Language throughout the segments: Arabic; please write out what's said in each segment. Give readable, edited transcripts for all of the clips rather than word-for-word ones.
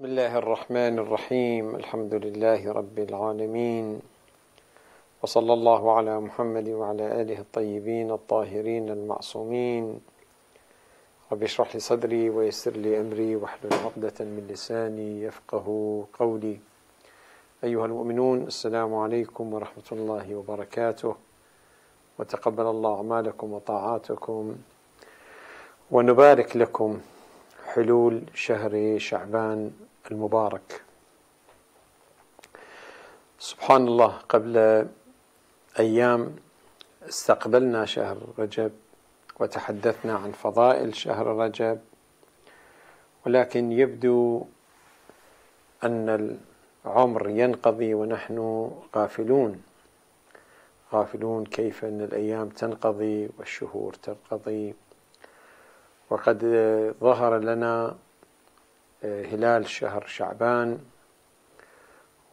بسم الله الرحمن الرحيم. الحمد لله رب العالمين، وصلى الله على محمد وعلى آله الطيبين الطاهرين المعصومين. رب اشرح لي صدري ويسر لي أمري واحلل عقدة من لساني يفقه قولي. أيها المؤمنون، السلام عليكم ورحمة الله وبركاته، وتقبل الله أعمالكم وطاعاتكم، ونبارك لكم حلول شهر شعبان المبارك. سبحان الله، قبل أيام استقبلنا شهر رجب وتحدثنا عن فضائل شهر رجب، ولكن يبدو أن العمر ينقضي ونحن غافلون كيف أن الأيام تنقضي والشهور تنقضي. وقد ظهر لنا هلال شهر شعبان،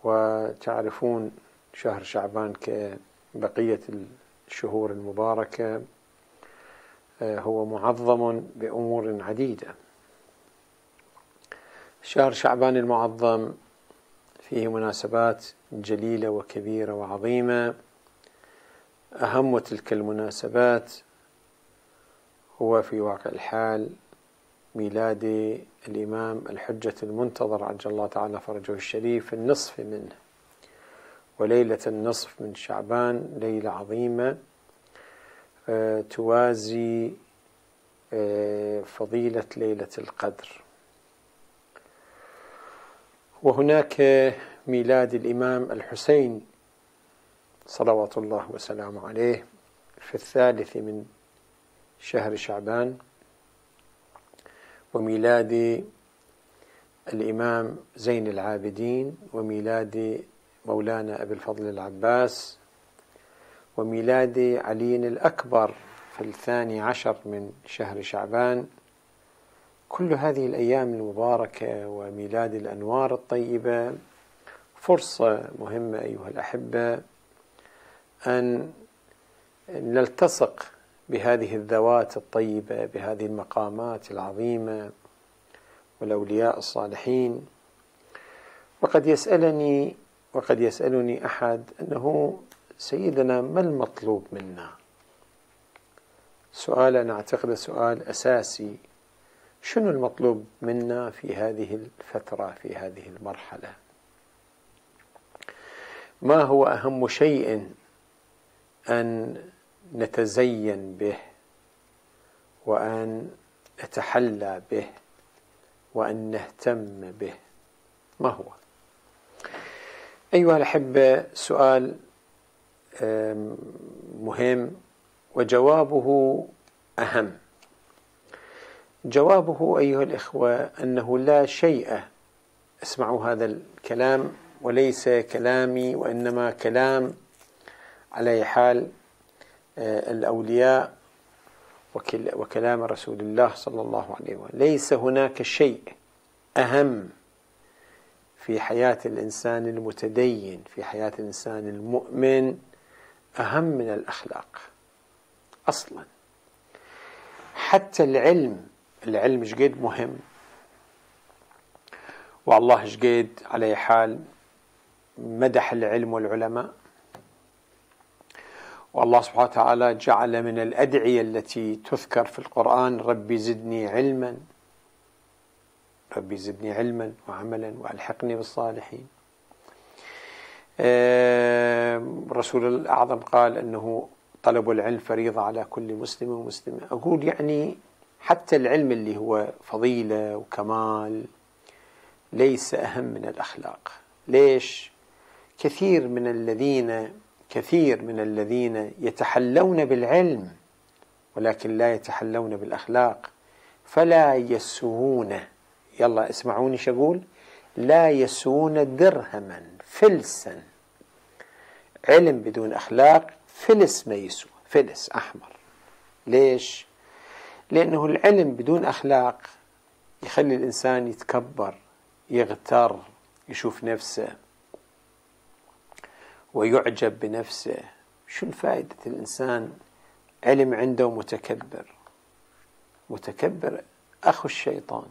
وتعرفون شهر شعبان كبقية الشهور المباركة هو معظم بأمور عديدة. شهر شعبان المعظم فيه مناسبات جليلة وكبيرة وعظيمة. أهم تلك المناسبات هو في واقع الحال ميلاد الإمام الحجة المنتظر عجل الله تعالى فرجه الشريف، النصف منه، وليلة النصف من شعبان ليلة عظيمة توازي فضيلة ليلة القدر. وهناك ميلاد الإمام الحسين صلوات الله وسلامه عليه في الثالث من شهر شعبان، وميلاد الإمام زين العابدين، وميلاد مولانا أبي الفضل العباس، وميلاد علي الأكبر في الثاني عشر من شهر شعبان. كل هذه الأيام المباركة وميلاد الأنوار الطيبة فرصة مهمة أيها الأحبة أن نلتصق بهذه الذوات الطيبة، بهذه المقامات العظيمة والأولياء الصالحين. وقد يسألني أحد أنه سيدنا ما المطلوب منا؟ سؤال أنا أعتقد سؤال أساسي. شنو المطلوب منا في هذه الفترة، في هذه المرحلة؟ ما هو أهم شيء أن نتزين به، وأن نتحلى به، وأن نهتم به؟ ما هو؟ أيها الأحبة، سؤال مهم، وجوابه أهم. جوابه أيها الإخوة أنه لا شيء، اسمعوا هذا الكلام وليس كلامي وإنما كلام على حال الأولياء وكلام رسول الله صلى الله عليه وسلم، ليس هناك شيء أهم في حياة الإنسان المتدين، في حياة الإنسان المؤمن، أهم من الأخلاق أصلا. حتى العلم شقد مهم، والله شقد على حال مدح العلم والعلماء. والله سبحانه وتعالى جعل من الأدعية التي تذكر في القرآن: ربي زدني علما وعملا وألحقني بالصالحين. الرسول الأعظم قال أنه طلب العلم فريضة على كل مسلم ومسلمة. أقول يعني حتى العلم اللي هو فضيلة وكمال ليس أهم من الأخلاق. ليش؟ كثير من الذين يتحلون بالعلم ولكن لا يتحلون بالأخلاق، فلا يسوون، يلا اسمعوني شو أقول، لا يسوون درهما، فلسا. علم بدون أخلاق فلس ما يسوى، فلس أحمر. ليش؟ لأنه العلم بدون أخلاق يخلي الإنسان يتكبر، يغتر، يشوف نفسه ويعجب بنفسه. شو الفائدة الإنسان علم عنده متكبر؟ متكبر أخو الشيطان.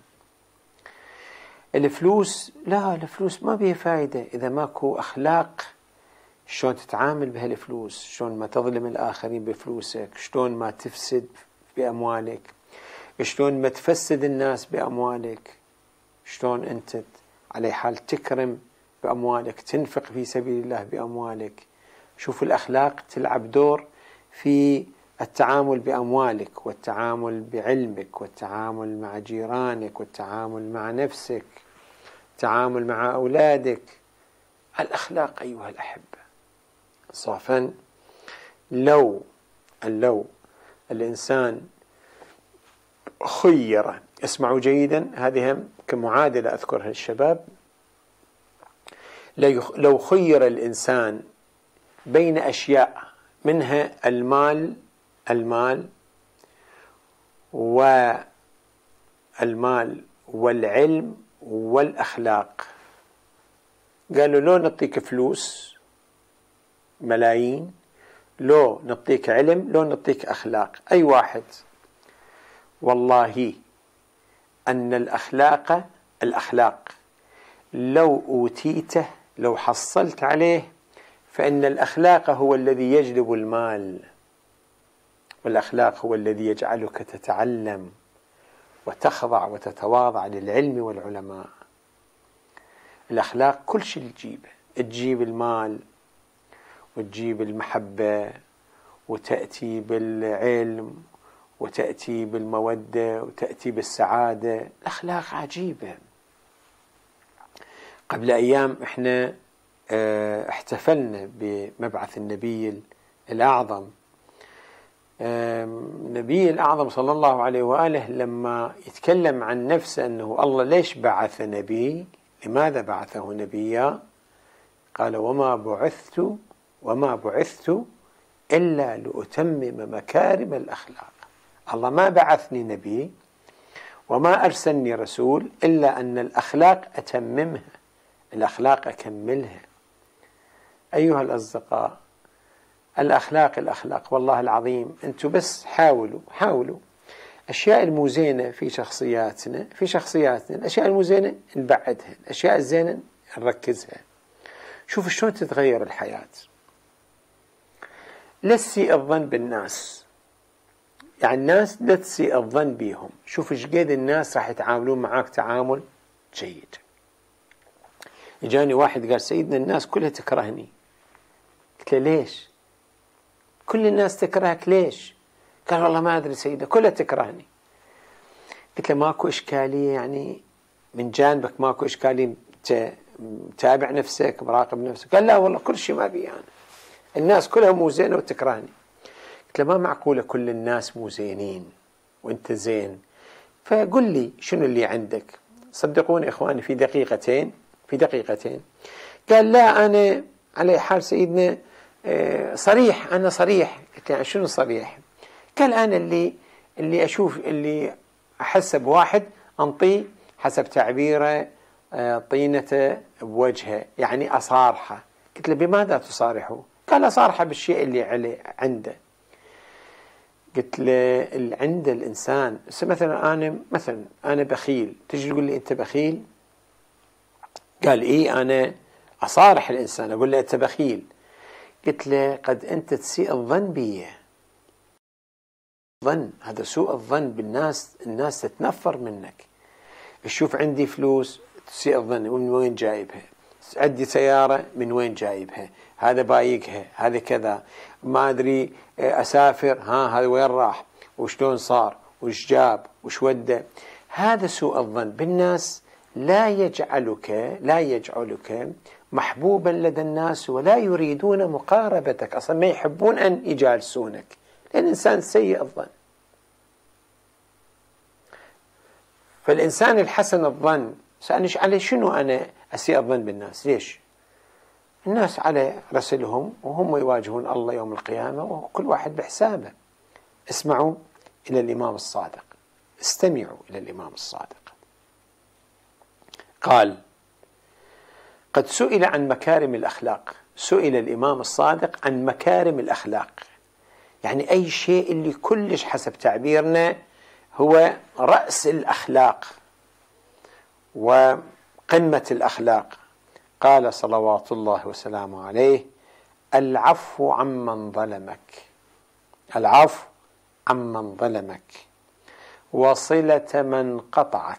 الفلوس لا، الفلوس ما بيها فايدة إذا ماكو أخلاق شلون تتعامل بهالفلوس، شلون ما تظلم الآخرين بفلوسك، شلون ما تفسد بأموالك، شلون ما تفسد الناس بأموالك، شلون أنت على حال تكرم بأموالك، تنفق في سبيل الله بأموالك. شوف الأخلاق تلعب دور في التعامل بأموالك والتعامل بعلمك والتعامل مع جيرانك والتعامل مع نفسك، التعامل مع أولادك. الأخلاق أيها الأحبة صافا، لو الإنسان خير، اسمعوا جيدا هذه كمعادلة أذكرها للشباب، لو خير الإنسان بين أشياء منها المال والعلم والأخلاق، قالوا لو نعطيك فلوس ملايين، لو نعطيك علم، لو نعطيك أخلاق، أي واحد؟ والله أن الأخلاق لو أوتيته، لو حصلت عليه، فإن الأخلاق هو الذي يجلب المال، والأخلاق هو الذي يجعلك تتعلم وتخضع وتتواضع للعلم والعلماء. الأخلاق كل شيء تجيبه، تجيب المال وتجيب المحبة وتأتي بالعلم وتأتي بالمودة وتأتي بالسعادة. الأخلاق عجيبة. قبل أيام إحنا احتفلنا بمبعث النبي الأعظم، النبي الأعظم صلى الله عليه وآله لما يتكلم عن نفسه أنه الله ليش بعث نبي، لماذا بعثه نبيا، قال وما بعثت إلا لأتمم مكارم الأخلاق. الله ما بعثني نبي وما أرسلني رسول إلا أن الأخلاق أتممها، الأخلاق أكملها. أيها الأصدقاء، الأخلاق والله العظيم، أنتم بس حاولوا الأشياء المزينة في شخصياتنا، الأشياء المزينة نبعدها، الأشياء الزينة نركزها. شوفوا شلون تتغير الحياة. لا تسيء الظن بالناس، يعني الناس لا تسيء الظن بيهم. شوف ايش قد الناس راح يتعاملون معاك تعامل جيد. اجاني واحد قال سيدنا الناس كلها تكرهني. قلت له ليش؟ كل الناس تكرهك ليش؟ قال والله ما ادري سيدنا كلها تكرهني. قلت له ماكو اشكاليه، يعني من جانبك ماكو اشكاليه، متابع نفسك، مراقب نفسك. قال لا والله كل شيء ما بي انا، يعني الناس كلها مو زينه وتكرهني. قلت له ما معقوله كل الناس مو زينين وانت زين، فقل لي شنو اللي عندك. صدقوني اخواني في دقيقتين قال لا انا على حال سيدنا صريح، انا صريح. قلت له شنو صريح؟ قال انا اللي اشوف، اللي احس بواحد انطيه حسب تعبيره طينته بوجهه، يعني اصارحه. قلت له بماذا تصارحه؟ قال اصارحه بالشيء اللي عنده. قلت له اللي عنده الانسان مثلا انا بخيل، تجي تقول لي انت بخيل؟ قال ايه، انا اصارح الانسان اقول له انت بخيل. قلت له قد انت تسيء الظن بي، هذا سوء الظن بالناس، الناس تتنفر منك. تشوف عندي فلوس تسيء الظن، من وين جايبها؟ عندي سيارة، من وين جايبها؟ هذا بايقها، هذا كذا، ما أدري أسافر، هذا وين راح وشلون صار وش جاب وش وده. هذا سوء الظن بالناس لا يجعلك محبوبا لدى الناس، ولا يريدون مقاربتك، أصلا ما يحبون أن يجالسونك، لأن الإنسان سيء الظن. فالإنسان الحسن الظن، سألني على شنو أنا أسيء الظن بالناس؟ ليش؟ الناس على رسلهم وهم يواجهون الله يوم القيامة، وكل واحد بحسابه. اسمعوا إلى الإمام الصادق، استمعوا إلى الإمام الصادق. قال قد سئل عن مكارم الأخلاق، سئل الإمام الصادق عن مكارم الأخلاق، يعني أي شيء اللي كلش حسب تعبيرنا هو رأس الأخلاق، و قمة الأخلاق قال صلوات الله وسلامه عليه: العفو عمن ظلمك، العفو عمن ظلمك وصلة من قطعك.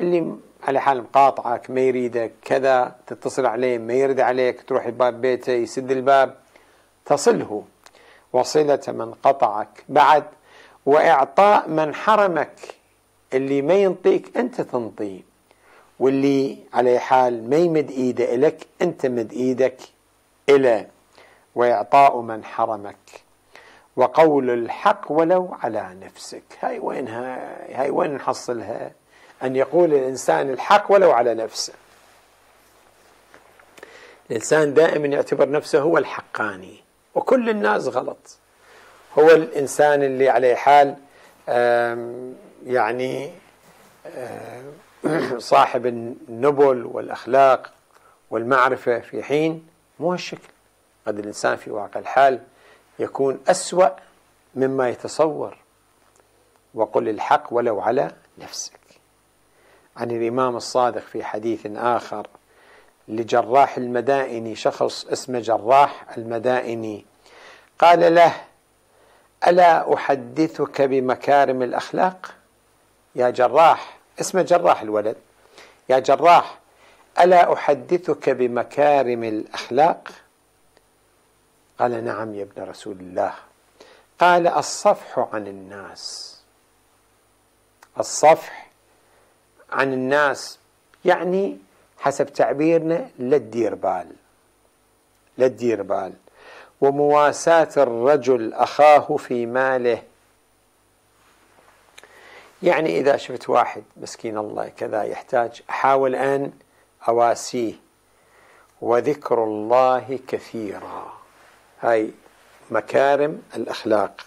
اللي على حال مقاطعك، ما يريدك كذا، تتصل عليه ما يرد عليك، تروح باب بيته يسد الباب، تصله. وصلة من قطعك، بعد وإعطاء من حرمك. اللي ما ينطيك أنت تنطيه، واللي على حال ما يمد إيده إلك أنت مد إيدك إليه. وإعطاء من حرمك، وقول الحق ولو على نفسك. هاي وينها؟ هاي وين نحصلها؟ أن يقول الإنسان الحق ولو على نفسه. الإنسان دائما يعتبر نفسه هو الحقاني وكل الناس غلط، هو الإنسان اللي عليه حال يعني صاحب النبل والأخلاق والمعرفة، في حين مو هالشكل. قد الإنسان في واقع الحال يكون أسوأ مما يتصور. وقل الحق ولو على نفسك. عن الإمام الصادق في حديث آخر لجراح المدائني، شخص اسمه جراح المدائني، قال له: ألا أحدثك بمكارم الأخلاق؟ يا جراح، اسمه جراح الولد، يا جراح ألا أحدثك بمكارم الأخلاق؟ قال: نعم يا ابن رسول الله. قال: الصفح عن الناس، الصفح عن الناس، يعني حسب تعبيرنا لا تدير بال، لا تدير بال. ومواساة الرجل أخاه في ماله، يعني إذا شفت واحد مسكين الله كذا يحتاج أحاول أن أواسيه. وذكر الله كثيرا، هاي مكارم الأخلاق.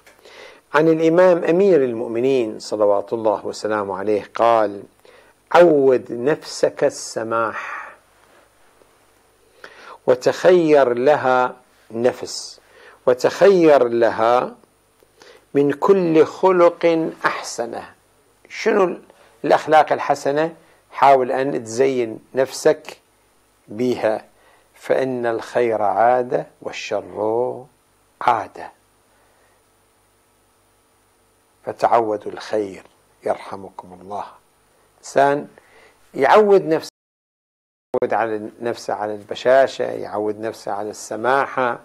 عن الإمام أمير المؤمنين صلوات الله وسلامه عليه قال: عود نفسك السماح، وتخير لها نفس، وتخير لها من كل خلق أحسنه. شنو الأخلاق الحسنة؟ حاول أن تزين نفسك بها، فإن الخير عادة والشر عادة، فتعودوا الخير يرحمكم الله. إنسان يعود نفسه، يعود على نفسه على البشاشة، يعود نفسه على السماحة،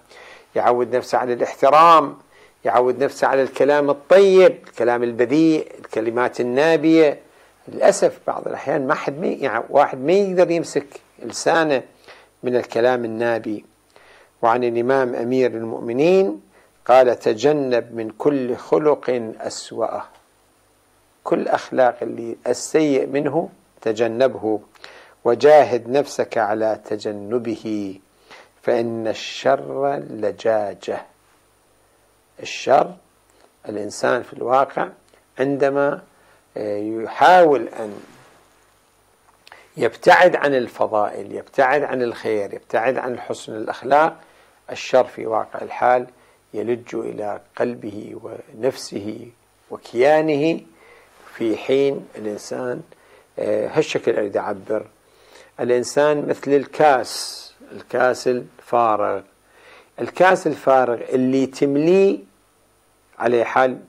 يعود نفسه على الاحترام، يعود نفسه على الكلام الطيب، الكلام البذيء، الكلمات النابية. للأسف بعض الأحيان ما حد واحد ما يقدر يمسك لسانه من الكلام النابي. وعن الإمام أمير المؤمنين قال: تجنب من كل خلق أسوأه، كل أخلاق اللي السيء منه تجنبه، وجاهد نفسك على تجنبه، فإن الشر لجاجة. الشر الإنسان في الواقع عندما يحاول أن يبتعد عن الفضائل، يبتعد عن الخير، يبتعد عن حسن الأخلاق، الشر في واقع الحال يلج إلى قلبه ونفسه وكيانه. في حين الإنسان هالشكل أريد أعبر، الإنسان مثل الكاس، الكاس الفارغ، الكاس الفارغ اللي تمليه على حال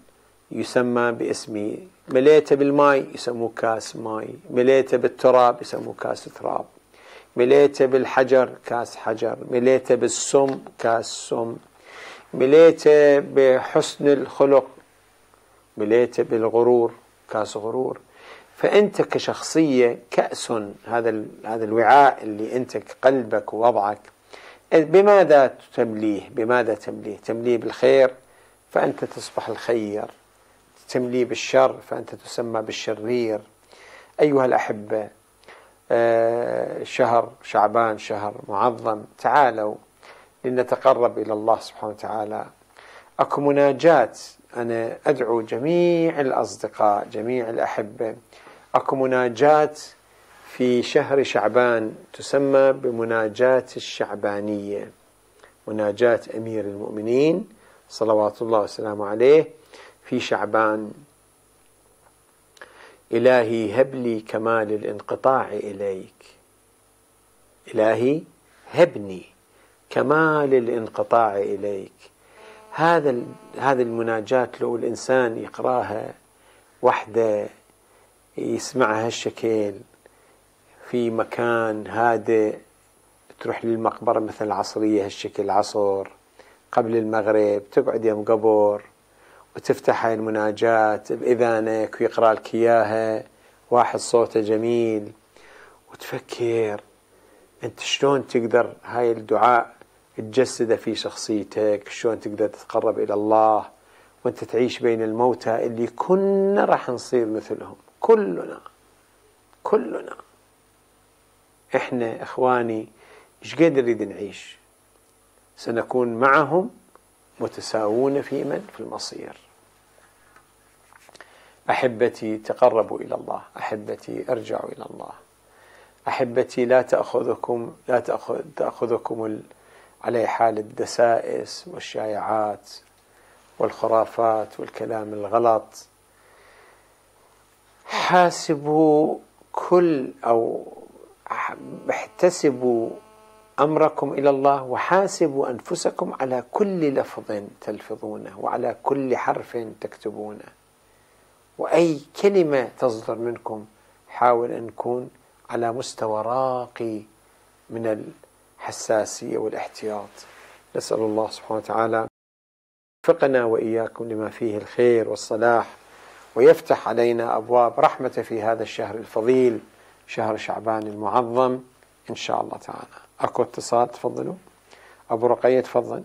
يسمى باسمه. مليته بالماء يسموه كاس ماء، مليته بالتراب يسموه كاس تراب، مليته بالحجر كاس حجر، مليته بالسم كاس سم، مليته بحسن الخلق، مليته بالغرور كاس غرور. فأنت كشخصية كأس، هذا الوعاء اللي أنت قلبك ووضعك، بماذا تمليه؟ بماذا تمليه؟ تمليه بالخير فأنت تصبح الخير، تمليه بالشر فأنت تسمى بالشرير. أيها الأحبة، شهر شعبان شهر معظم، تعالوا لنتقرب إلى الله سبحانه وتعالى. أكو مناجات، أنا أدعو جميع الأصدقاء جميع الأحبة، أكو مناجات في شهر شعبان تسمى بمناجات الشعبانية، مناجات أمير المؤمنين صلوات الله وسلامه عليه في شعبان. إلهي هب لي كمال الانقطاع إليك، إلهي هبني كمال الانقطاع إليك. هذا المناجاة لو الإنسان يقراها وحده، يسمعها هالشكل في مكان هادئ، تروح للمقبرة مثل العصرية هالشكل، عصر قبل المغرب، تقعد يم قبر وتفتح هاي المناجاة بإذانك ويقرأ لك إياها واحد صوته جميل، وتفكر أنت شلون تقدر هاي الدعاء تجسده في شخصيتك، شلون تقدر تتقرب إلى الله وأنت تعيش بين الموتى اللي كنا راح نصير مثلهم. كلنا إحنا إخواني إيش قد نريد نعيش، سنكون معهم متساوون في من؟ في المصير. أحبتي تقربوا إلى الله، أحبتي ارجعوا إلى الله، أحبتي لا تأخذكم على حال الدسائس والشائعات والخرافات والكلام الغلط. حاسبوا احتسبوا أمركم إلى الله، وحاسبوا أنفسكم على كل لفظ تلفظونه، وعلى كل حرف تكتبونه، وأي كلمة تصدر منكم حاول أن نكون على مستوى راقي من الحساسية والاحتياط. نسأل الله سبحانه وتعالى يوفقنا وإياكم لما فيه الخير والصلاح، ويفتح علينا أبواب رحمته في هذا الشهر الفضيل، شهر شعبان المعظم إن شاء الله تعالى. أكو اتصال، تفضلوا. أبو رقية تفضل.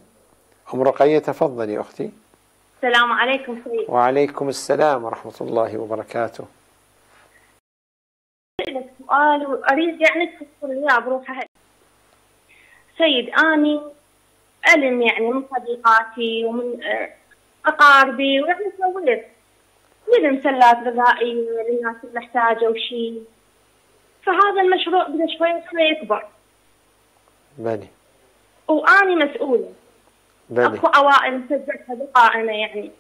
أم رقية تفضلي يا أختي. السلام عليكم سيدي. وعليكم السلام ورحمة الله وبركاته. أسألك سؤال وأريد يعني تفسر لي بروحها. سيد أني ألم يعني من صديقاتي ومن أقاربي، ويعني سويت من مسلات غذائية للناس المحتاجة وشي، فهذا المشروع بدأ شوي يكبر. بني. وأني مسؤولة. بني. أكو عوائل سجلتها بالقائمة يعني.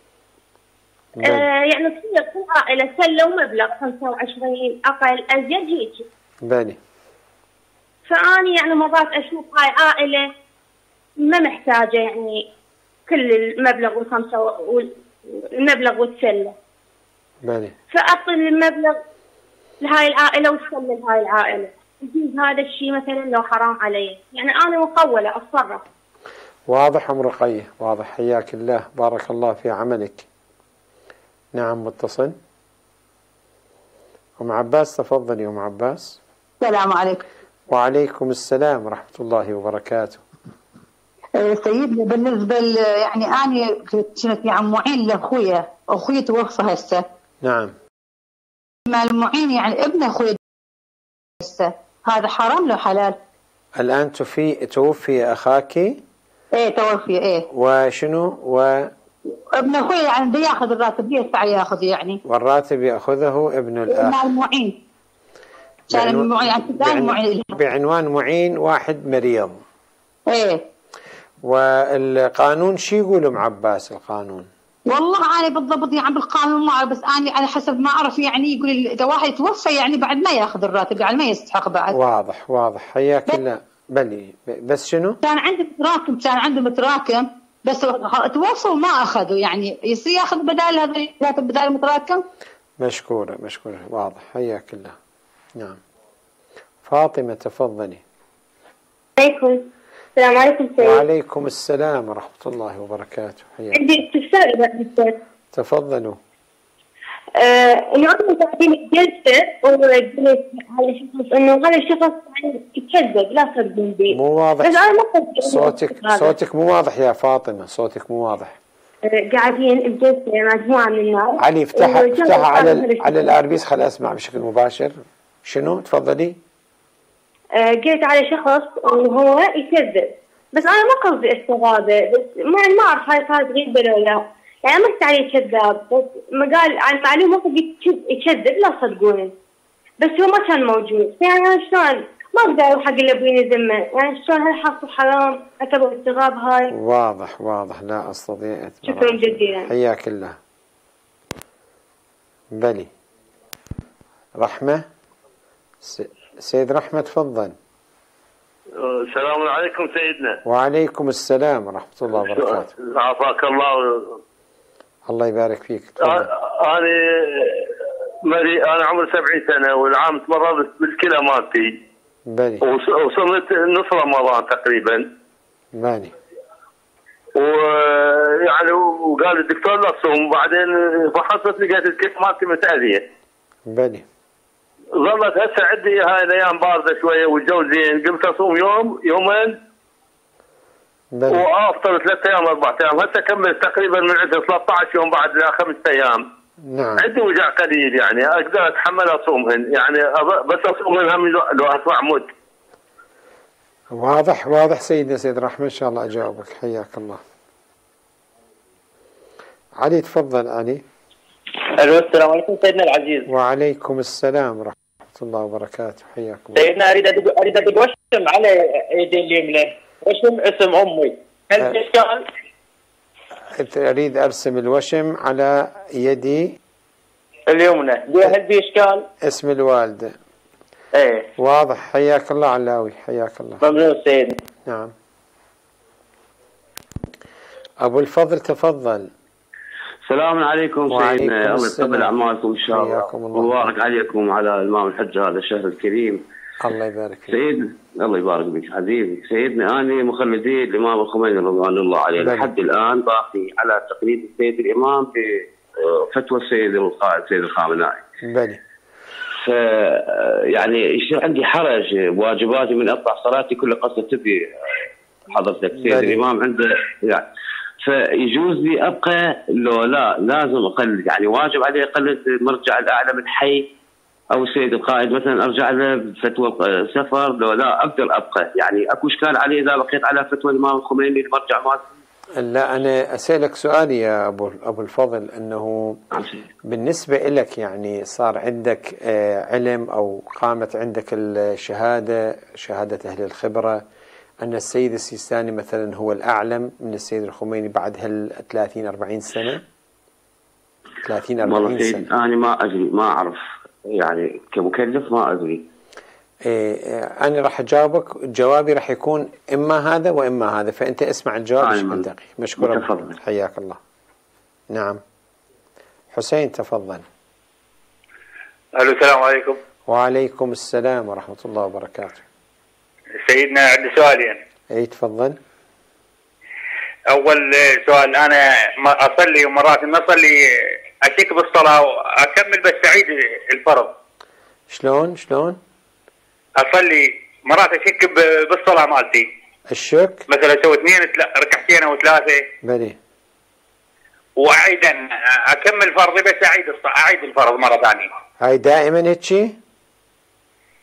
يعني تصير كل عائلة سلة ومبلغ 25 أقل أزيد هيك. بني. فأني يعني مرات أشوف هاي عائلة ما محتاجة يعني كل المبلغ والمبلغ والسلة. بني. فأعطي المبلغ لهاي العائلة والسلة لهاي العائلة. هذا الشيء مثلا لو حرام علي، يعني انا مقوله اتصرف. واضح ام رقيه، واضح، حياك الله، بارك الله في عملك. نعم متصل. ام عباس تفضلي يا ام عباس. السلام عليكم. وعليكم السلام ورحمه الله وبركاته. سيدنا بالنسبه يعني انا كنت يعني معين لاخويا، اخوي توفى هسه. نعم. مع المعين يعني ابن اخوي هسه، هذا حرام لو حلال؟ الآن توفي أخاك؟ إيه توفي. إيه وشنو؟ ابن أخوي يعني بده ياخذ الراتب، يدفع ياخذ يعني، والراتب ياخذه ابن الأخ المعين. بعنوان معين واحد مريض. إيه. والقانون شو يقول أم عباس القانون؟ والله أنا بالضبط يعني بالقانون ما أعرف، بس أنا على حسب ما أعرف يعني يقول إذا واحد يتوفى يعني بعد ما ياخذ الراتب، يعني ما يستحق بعد. واضح واضح، حياك الله. بلي بس شنو؟ كان عنده متراكم بس توفى وما أخذوا، يعني يصير ياخذ بدال هذا الراتب بدال المتراكم. مشكورة، واضح، حياك الله. نعم. فاطمة تفضلي. السلام عليكم سيد. وعليكم السلام ورحمة الله وبركاته. عندي استفسار إذا سمحت. تفضلوا. اليوم قاعدين جلسة وجلست على شخص إنه هذا الشخص يعني يكذب، لا صدقني به. مو واضح. بس أنا ما صوتك مو واضح يا فاطمة، صوتك مو واضح. قاعدين بجلسة مجموعة من الناس. علي افتحها على الأربيس، خل أسمع بشكل مباشر. شنو؟ تفضلي. قلت على شخص وهو يكذب، بس انا ما قصدي استغاثه، بس ما اعرف هاي صارت غيبه ولا لا، يعني ما قلت عليه كذاب، بس ما قال عن معلومه يكذب، لا صدقوني، بس هو ما كان موجود، يعني انا شلون ما اقدر اروح اقول لابويني ذمه، يعني شلون هالحصه حرام اعتبر استغاب هاي. واضح، لا استطيع. شكرا جزيلا. حياك الله. بلي. رحمة. سيد رحمة تفضل. السلام عليكم سيدنا. وعليكم السلام ورحمة الله وبركاته. عافاك الله. الله يبارك فيك. أنا عمري 70 سنة، والعام تمرضت بالكلى مالتي. بني. وصلت نص رمضان تقريبا. بني. ويعني وقال الدكتور لا تصوم، وبعدين فحصت لقيت الكلى مالتي متأذية. بني. ظلت هسه عندي هاي الايام بارده شويه والجو زين، قمت اصوم يوم يومين وافطر 3 ايام 4 ايام، هسه كملت تقريبا من عندي 13 يوم بعد 5 ايام. نعم. عندي وجع قليل يعني اقدر اتحمل اصومهن، يعني بس اصومهن هم لو اصبح موت. واضح واضح سيدنا سيد رحمة، ان شاء الله اجاوبك حياك الله. علي تفضل علي. الو السلام عليكم سيدنا العزيز. وعليكم السلام ورحمه الله وبركاته حياك الله. سيدنا اريد وشم على ايدي اليمنى، وشم اسم امي، هل اشكال؟ اريد ارسم الوشم على يدي اليمنى، هل في اشكال؟ اسم الوالده. ايه واضح حياك الله علاوي حياك الله. ممنون سيدنا. نعم. ابو الفضل تفضل. السلام عليكم سيدنا، الله يتقبل اعمالكم ان شاء الله ويبارك عليكم وعلى امام الحجه هذا الشهر الكريم. الله يبارك فيك. سيدنا الله يبارك بك حبيبي، سيدنا انا مخلدي الامام الخميني رضوان الله عليه، لحد الان باقي على تقليد السيد الامام بفتوى السيد القائد سيد الخامنائي. بلي. ف يعني يصير عندي حرج بواجباتي من اقطع صلاتي كل قصد تبي حضرتك سيد الامام عنده يعني، فيجوز لي ابقى لو لا لازم اقلد، يعني واجب علي اقلد مرجع الاعلى من حي او السيد القائد مثلا ارجع له فتوى سفر، لو لا اقدر ابقى يعني اكو اشكال علي اذا بقيت على فتوى الامام الخميني المرجع مالتي؟ لا انا اسالك سؤال يا ابو الفضل، انه بالنسبه لك يعني صار عندك علم او قامت عندك الشهاده، شهاده اهل الخبره أن السيد السيستاني مثلا هو الأعلم من السيد الخميني بعد هال 30 40 سنة؟ 30 40 سنة. أنا ما أدري ما أعرف يعني كمكلف ما أدري. إيه أنا راح أجاوبك، جوابي راح يكون إما هذا وإما هذا، فأنت اسمع الجواب بشكل دقيق. مشكورا حياك الله. نعم. حسين تفضل. ألو السلام عليكم. وعليكم السلام ورحمة الله وبركاته. سيدنا عندي سؤالين. اي تفضل. اول سؤال، انا اصلي ومرات ما اصلي اشك بالصلاه واكمل بس اعيد الفرض. شلون؟ اصلي مرات اشك بالصلاه مالتي. الشك؟ مثلا اسوي 2 ركعتين او 3. بلي. واعيدا اكمل فرضي بس اعيد الفرض مره ثانيه. هاي دائما هيجي؟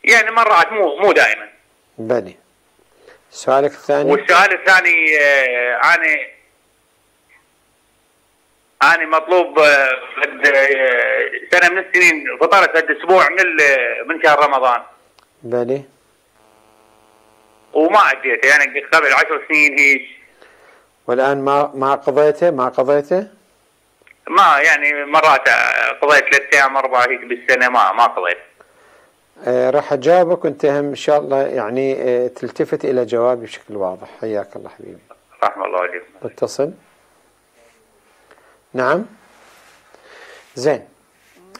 يعني مرات مو دائما. بلي. سؤالك الثاني. والسؤال الثاني، أنا مطلوب سنة من السنين فطرت هذا الأسبوع من شهر رمضان. بلي. وما أديته يعني قبل 10 سنين هيك. والآن ما قضيته؟ ما يعني مرات قضيت 3 أيام 4 هيك بالسنة ما قضيت. راح اجاوبك وانت هم ان شاء الله يعني تلتفت الى جوابي بشكل واضح، حياك الله حبيبي. رحمه الله عليك. اتصل. نعم. زين.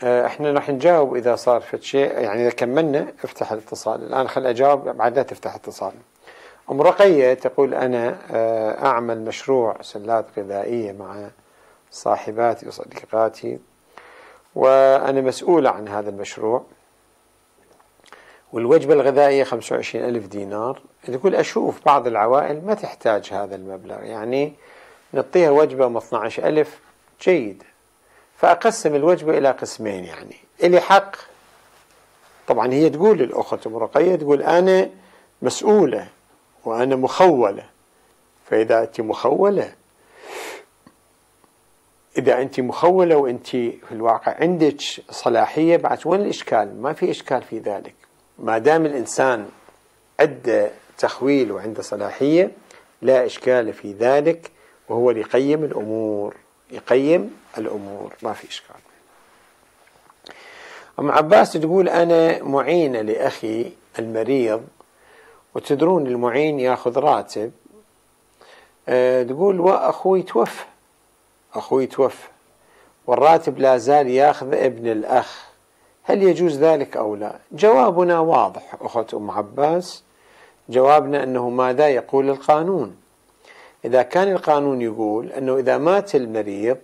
احنا راح نجاوب اذا صار فد شيء، يعني اذا كملنا افتح الاتصال، الان خل اجاوب بعد لا تفتح اتصال. ام رقيه تقول انا اعمل مشروع سلات غذائيه مع صاحباتي وصديقاتي، وانا مسؤوله عن هذا المشروع. والوجبة الغذائية 25,000 دينار، تقول أشوف بعض العوائل ما تحتاج هذا المبلغ، يعني نعطيها وجبة ب 12,000 جيد، فأقسم الوجبة إلى قسمين يعني إلي حق. طبعا هي تقول للأخت أم رقية، تقول أنا مسؤولة وأنا مخولة، فإذا أنت مخولة وأنت في الواقع عندك صلاحية، بعد وين الإشكال؟ ما في إشكال في ذلك، ما دام الإنسان عنده تخويل وعنده صلاحية لا إشكال في ذلك، وهو يقيم الأمور ما في إشكال. أم عباس تقول أنا معينة لأخي المريض، وتدرون المعين ياخذ راتب. تقول وأخوي توفى، أخوي توفى والراتب لا زال ياخذ ابن الأخ، هل يجوز ذلك أو لا؟ جوابنا واضح أخت أم عباس، جوابنا أنه ماذا يقول القانون. إذا كان القانون يقول أنه إذا مات المريض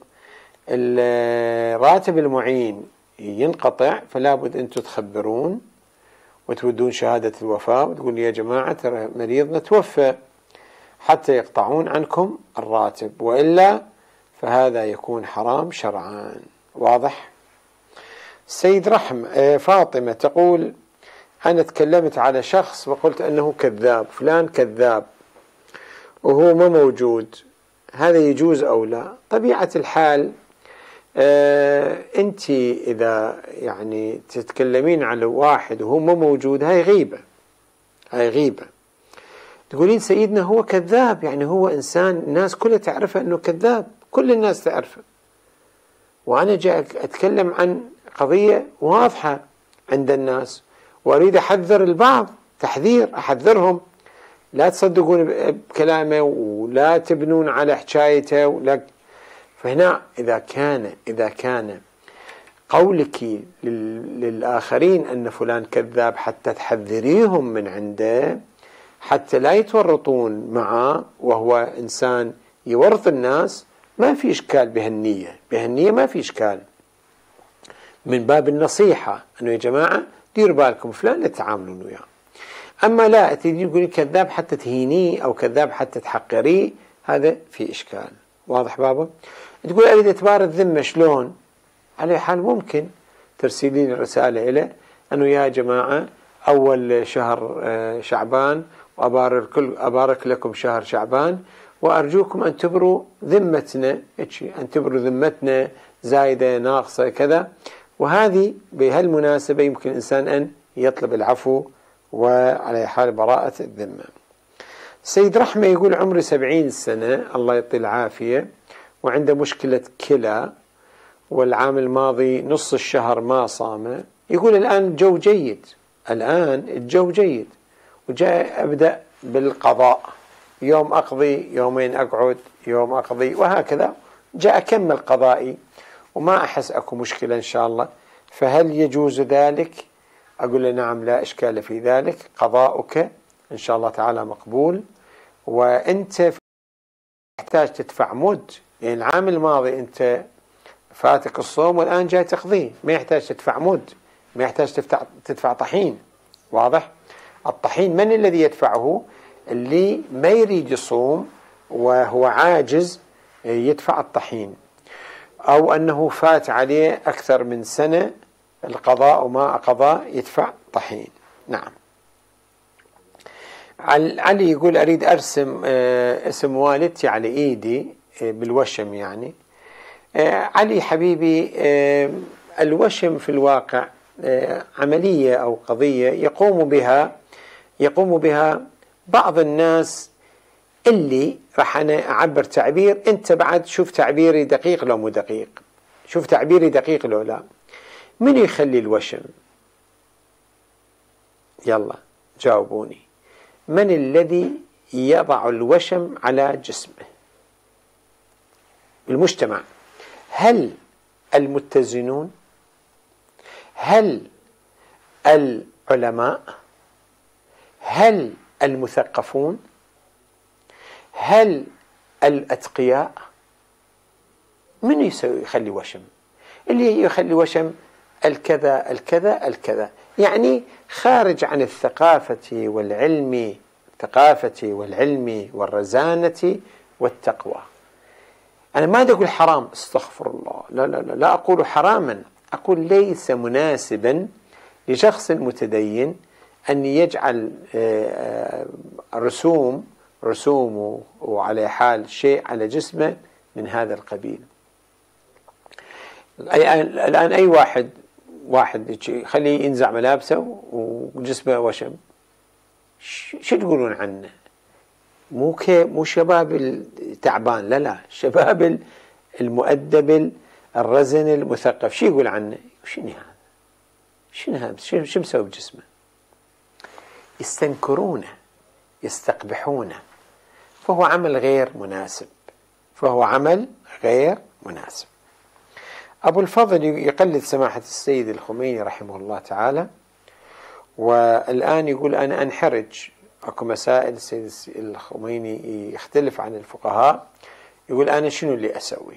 راتب المعين ينقطع، فلا بد أنتم تخبرون وتودون شهادة الوفاة وتقول يا جماعة ترى مريضنا توفى، حتى يقطعون عنكم الراتب، وإلا فهذا يكون حرام شرعا. واضح؟ السيد رحم فاطمة تقول أنا تكلمت على شخص وقلت أنه كذاب، فلان كذاب وهو ما موجود، هذا يجوز أو لا؟ طبيعة الحال أنت إذا يعني تتكلمين على واحد وهو ما موجود هاي غيبة، هاي غيبة. تقولين سيدنا هو كذاب، يعني هو إنسان الناس كلها تعرفه أنه كذاب، كل الناس تعرفه، وأنا جاي أتكلم عن قضية واضحة عند الناس وأريد أحذر البعض تحذير، أحذرهم لا تصدقون بكلامه ولا تبنون على حكايته ولا. فهنا إذا كان قولك للآخرين أن فلان كذاب حتى تحذريهم من عنده، حتى لا يتورطون معه وهو إنسان يورط الناس، ما في إشكال بهالنية، بهالنية ما في إشكال، من باب النصيحة أنه يا جماعة ديروا بالكم فلان لا تتعاملون وياه. أما لا تريدين تقولين كذاب حتى تهينيه أو كذاب حتى تحقريه، هذا في إشكال. واضح بابا؟ تقول أريد إتبار الذمة شلون؟ على حال ممكن ترسلين الرسالة إليه أنه يا جماعة أول شهر شعبان وأبارك لكم شهر شعبان، وأرجوكم أن تبروا ذمتنا، أن تبروا ذمتنا زايدة ناقصة كذا. وهذه بهالمناسبة يمكن الإنسان أن يطلب العفو وعلى حال براءة الذمة. سيد رحمة يقول عمري 70 سنة الله يطيل العافية، وعنده مشكلة كلى، والعام الماضي نص الشهر ما صامه. يقول الآن الجو جيد، الآن الجو جيد، وجاء أبدأ بالقضاء، يوم أقضي يومين أقعد يوم أقضي وهكذا، جاء أكمل قضائي وما أحس أكو مشكلة إن شاء الله، فهل يجوز ذلك؟ أقول له نعم لا إشكال في ذلك، قضاؤك إن شاء الله تعالى مقبول، وأنت تحتاج تدفع مد، يعني العام الماضي أنت فاتك الصوم والآن جاي تقضيه، ما يحتاج تدفع مد، ما يحتاج تدفع طحين. واضح؟ الطحين من الذي يدفعه؟ اللي ما يريد يصوم وهو عاجز يدفع الطحين، أو أنه فات عليه أكثر من سنة القضاء وما قضاء يدفع طحين. نعم. علي يقول أريد أرسم اسم والدتي على إيدي بالوشم. يعني علي حبيبي، الوشم في الواقع عملية أو قضية يقوم بها بعض الناس، اللي راح أنا أعبر تعبير، أنت بعد شوف تعبيري دقيق لو مو دقيق، شوف تعبيري دقيق لو لا. من يخلي الوشم؟ يلا جاوبوني، من الذي يضع الوشم على جسمه؟ المجتمع. هل المتزنون؟ هل العلماء؟ هل المثقفون؟ هل الأتقياء؟ من يخلي وشم؟ اللي يخلي وشم الكذا الكذا الكذا، يعني خارج عن الثقافة والعلم والرزانة والتقوى. أنا ما أقول حرام، استغفر الله، لا لا لا، لا أقول حراما، أقول ليس مناسبا لشخص متدين أن يجعل رسوم وعلى حال شيء على جسمه من هذا القبيل. الآن أي واحد خليه ينزع ملابسه وجسمه وشم، شو تقولون عنه؟ مو شباب التعبان، لا شباب المؤدب الرزن المثقف، شو يقول عنه؟ شنو هذا؟ شنو شو مسوي بجسمه؟ يستنكرونه، يستقبحونه، فهو عمل غير مناسب، أبو الفضل يقلد سماحة السيد الخميني رحمه الله تعالى، والآن يقول أنا أنحرج. أكو مسائل السيد الخميني يختلف عن الفقهاء، يقول أنا شنو اللي أسوي؟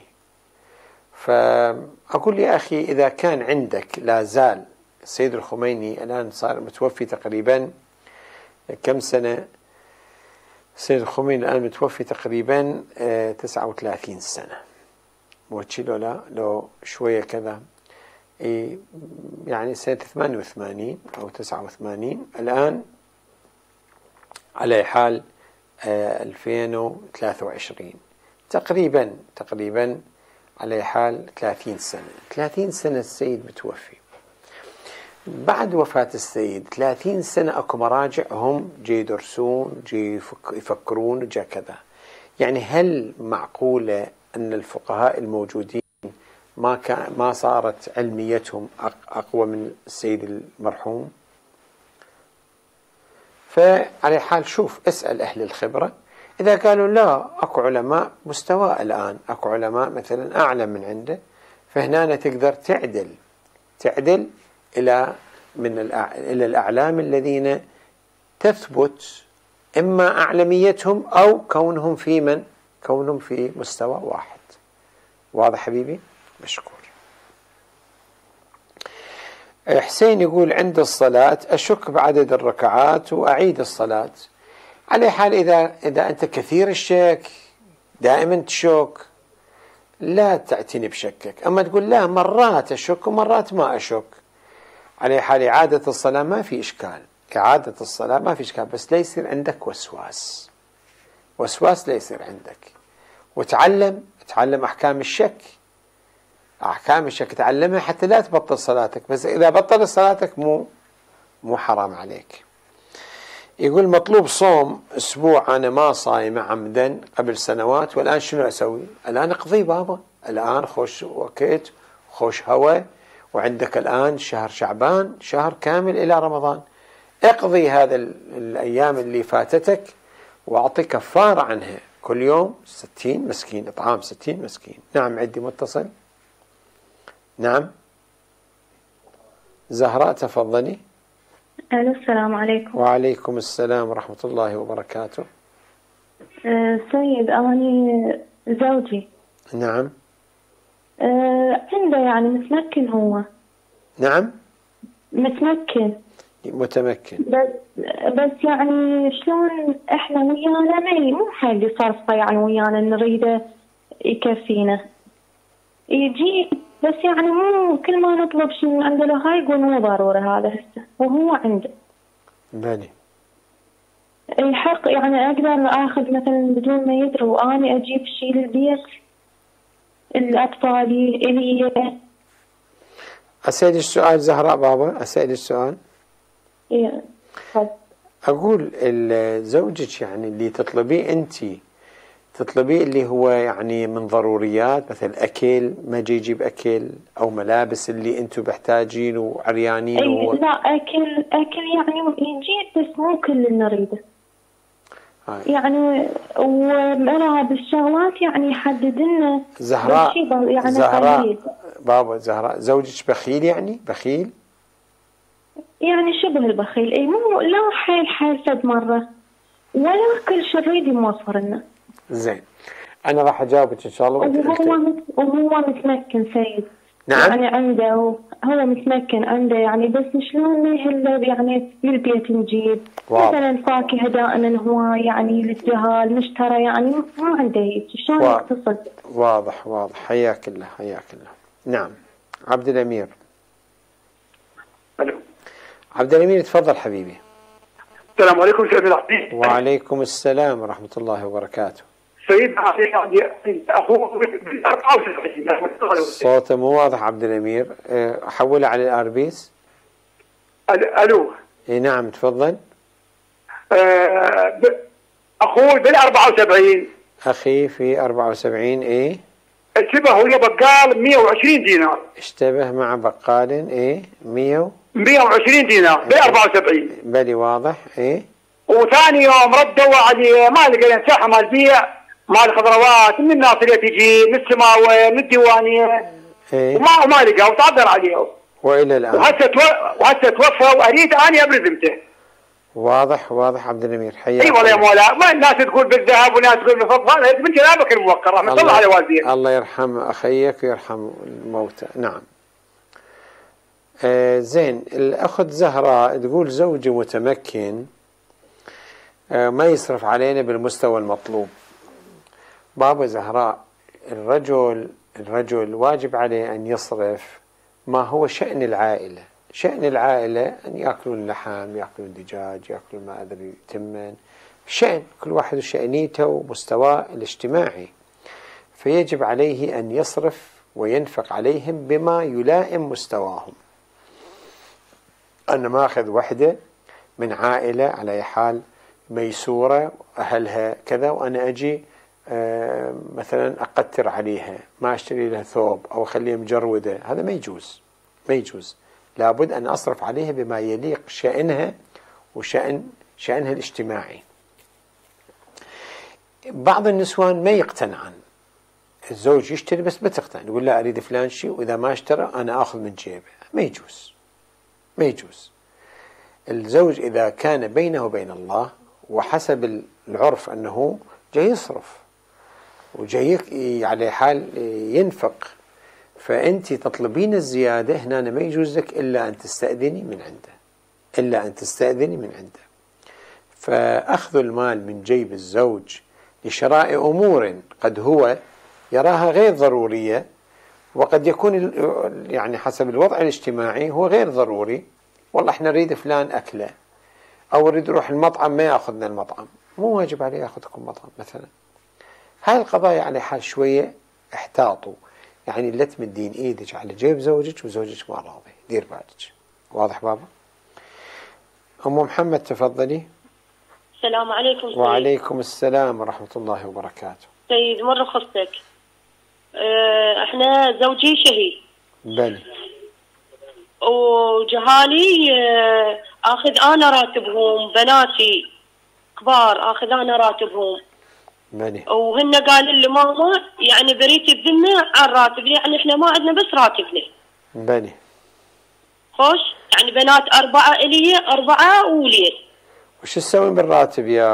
فأقول يا أخي إذا كان عندك لا زال السيد الخميني الآن صار متوفي تقريبا كم سنة؟ السيد الخميني الآن متوفي تقريبا 39 سنة، موتشي لو شوية كذا، يعني سنة 88 أو 89 الآن، على حال 2023 تقريبا على حال 30 سنة السيد متوفي. بعد وفاة السيد 30 سنة أكو مراجع هم جي يدرسون، جي يفكرون، جا كذا. يعني هل معقولة أن الفقهاء الموجودين ما صارت علميتهم أقوى من السيد المرحوم؟ فعلى حال شوف، اسأل أهل الخبرة، إذا قالوا لا أكو علماء مستوى الآن، أكو علماء مثلا أعلى من عنده، فهنا تقدر تعدل إلى الأعلام الذين تثبت إما أعلميتهم أو كونهم في مستوى واحد. واضح حبيبي؟ مشكور. حسين يقول عند الصلاة أشك بعدد الركعات وأعيد الصلاة. على حال إذا أنت كثير الشك، دائما تشك، لا تعتني بشكك. أما تقول لا مرات أشك ومرات ما أشك، على حال إعادة الصلاة ما في إشكال، بس لا يصير عندك وسواس لا يصير عندك. وتعلم أحكام الشك تعلمها حتى لا تبطل صلاتك، بس إذا بطل صلاتك مو حرام عليك. يقول مطلوب صوم أسبوع، أنا ما صايمة عمدا قبل سنوات، والآن شنو أسوي؟ الآن أقضي بابا، الآن خوش وقت، خوش هوا، وعندك الآن شهر شعبان، شهر كامل إلى رمضان، اقضي هذا الأيام اللي فاتتك وأعطي كفارة عنها، كل يوم 60 مسكين، إطعام 60 مسكين. نعم عندي متصل. نعم زهراء تفضلي. ألو السلام عليكم. وعليكم السلام ورحمة الله وبركاته. سيد أني زوجي. نعم. عنده يعني متمكن هو. نعم. متمكن. بس يعني شلون احنا ويانا مو حق صرفه، يعني ويانا نريده يكفينا، يجي بس يعني مو كل ما نطلب شيء عنده له هاي يقول مو ضروري هذا هسه، وهو عنده. بلي. الحق يعني اقدر اخذ مثلا بدون ما يدري، واني اجيب شيء للبيت الاطفالي اللي هي. اسالك السؤال زهراء بابا، أقول زوجك يعني اللي تطلبيه أنت، تطلبيه اللي هو يعني من ضروريات، مثلا أكل ما جاي يجيب أكل، أو ملابس اللي أنتم محتاجين وعريانين. لا أكل يعني يجيب بس مو كل اللي نريده. يعني وملابس شغلات يعني يحدد لنا. زهراء يعني زهراء بابا، زهراء زوجك بخيل يعني؟ بخيل؟ يعني شبه البخيل، اي مو لا حيل فد مره، ولا كل شيء يريد يوفر لنا. زين، انا راح اجاوبك ان شاء الله. وهو متمكن سيد. نعم. يعني عنده هو متمكن عنده، يعني بس شلون نهله يعني للبيت نجيب مثلا فاكهه دائما، هو يعني للجهال مشترى، يعني ما عنده هيك، شلون يقتصد؟ واضح، حياك الله نعم. عبد الامير. الو عبد الأمين تفضل حبيبي. السلام عليكم سيدي الحبيب. وعليكم السلام ورحمة الله وبركاته. سيد أخوه صوته مو واضح عبد الأمير، حوله على الأربيس. ألو. إي نعم تفضل. أخوي بال 74. أخي في 74. إي. اشتبه ويا بقال 120 دينار. اشتبه مع بقال. إي 100 120 دينار ب 74. بلي واضح. ايه. وثاني يوم ردوا علي ما لقينا ساحه مال بيع مال خضروات من ناصريه تجي من السماويه من الديوانيه. ايه. وما لقى وتعذر عليهم. والى الان. وهسه توفى واريد اني ابرز ذمته. واضح واضح عبد الامير حياك. اي والله يا مولاي، ما الناس تقول بالذهب وناس تقول بالفضه، هذا من كلامك الموقر، رحمه الله على والديك. الله يرحم اخيك ويرحم الموتى، نعم. زين، الاخت زهراء تقول زوجي متمكن ما يصرف علينا بالمستوى المطلوب. بابا زهراء، الرجل واجب عليه ان يصرف، ما هو شأن العائله. شأن العائلة أن يأكلوا اللحم، يأكلوا الدجاج، يأكلوا ما أدري تمن، شأن كل واحد شأنيته ومستواه الاجتماعي، فيجب عليه أن يصرف وينفق عليهم بما يلائم مستواهم. أنا ماخذ وحدة من عائلة على حال ميسورة أهلها كذا، وأنا أجي مثلا أقتر عليها، ما أشتري لها ثوب أو أخليها مجرودة، هذا ما يجوز، ما يجوز. لابد أن أصرف عليها بما يليق شأنها وشأنها الاجتماعي. بعض النسوان ما يقتنعن، الزوج يشتري بس ما تقتنع، يقول لا أريد فلان شيء وإذا ما اشترى أنا آخذ من جيبه، ما يجوز، ما يجوز. الزوج إذا كان بينه وبين الله وحسب العرف أنه جاي يصرف وجاي على حال ينفق، فأنت تطلبين الزيادة هنا ما يجوز لك إلا أن تستأذني من عنده، إلا أن تستأذني من عنده. فأخذ المال من جيب الزوج لشراء أمور قد هو يراها غير ضرورية، وقد يكون يعني حسب الوضع الاجتماعي هو غير ضروري، والله احنا نريد فلان أكله، أو نريد نروح المطعم ما يأخذنا المطعم، مو واجب عليه يأخذكم مطعم مثلا. هاي القضايا على حال شوية احتاطوا، يعني لا تمدين ايدك على جيب زوجك وزوجك ما راضي، دير بالك. واضح بابا؟ ام محمد تفضلي. السلام عليكم. وعليكم السلام ورحمه الله وبركاته. سيد من رخصتك؟ احنا زوجي شهيد. بلى. وجهالي اخذ انا راتبهم، بناتي كبار اخذ انا راتبهم. بلي. وهن قال لي ماما يعني بريت الذمه عن راتبنا، يعني احنا ما عندنا بس راتبنا. بلي. خوش، يعني بنات 4 الي 4 ولي. وش تسوين بالراتب يا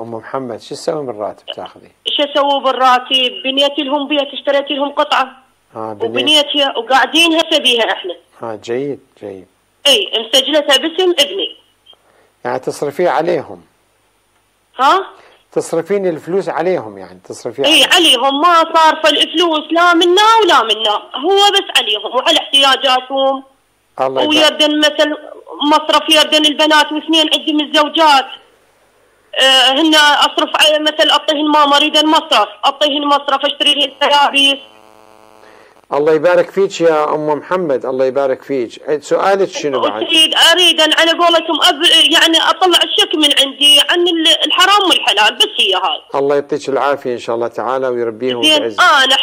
ام محمد؟ شو تسوين بالراتب تاخذين؟ شو اسوي بالراتب؟ بنيت لهم بيت، اشتريت لهم قطعه. وبنيتها وقاعدين هسه بيها احنا. جيد جيد. اي مسجلتها باسم ابني. يعني تصرفي عليهم. ها؟ تصرفين الفلوس عليهم، يعني تصرفين عليهم. اي عليهم، ما صارفه الفلوس لا منا ولا منا، هو بس عليهم وعلى احتياجاتهم. الله يبارك. ويردن مثل مصرف يردن البنات واثنين عندهم الزوجات. هن اصرف مثل اعطيهن ماما اريدن مصرف، اعطيهن مصرف، اشتري لهن ملابس. الله يبارك فيك يا ام محمد، الله يبارك فيك. سؤالك شنو بعد؟ اريد على قولتهم يعني اطلع الشك من عندي عن الحرام والحلال، بس هي هاي. الله يعطيك العافيه ان شاء الله تعالى ويربيهم بعزه. انا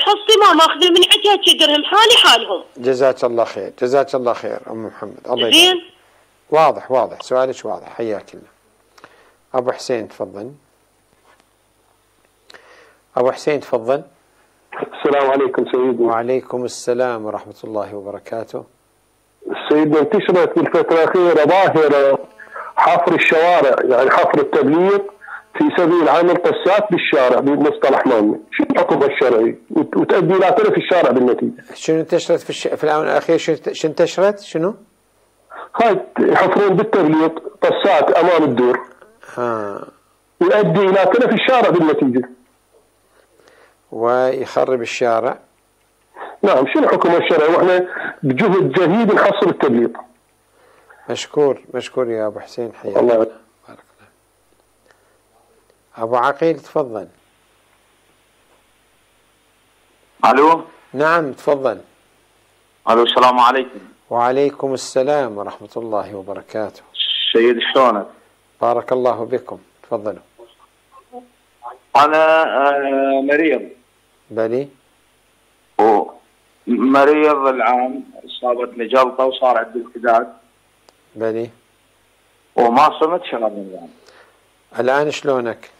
حصتي ما ماخذه من عندها درهم، حالي حالهم. جزاك الله خير، جزاك الله خير ام محمد، الله يبارك. زين؟ واضح واضح، سؤالك واضح، حياك الله. ابو حسين تفضل. ابو حسين تفضل. السلام عليكم سيدي. وعليكم السلام ورحمة الله وبركاته. سيدنا انتشرت بالفترة الأخيرة ظاهرة حفر الشوارع، يعني حفر التبليغ في سبيل عمل قسات بالشارع بمصطلح مالنا، شو العقوبة الشرعية؟ وتؤدي إلى تلف الشارع بالنتيجة. شنو انتشرت في العام الأخير؟ شنو انتشرت؟ شنو؟ هاي يحفرون بالتبليغ قسات أمام الدور. يؤدي إلى تلف الشارع بالنتيجة. ويخرب الشارع. نعم، شنو الحكم الشرعي؟ واحنا بجهد جهيد نحصل التبليغ. مشكور مشكور يا ابو حسين، حياك الله. بارك الله. ابو عقيل تفضل. الو. نعم تفضل. الو، السلام عليكم. وعليكم السلام ورحمه الله وبركاته. سيد شلونك؟ بارك الله بكم، تفضلوا. أنا مريض. بلي. مريض العام صابتني جلطه وصار عندي التهاب. بلي. وما صمت شهر من يعني. الان شلونك؟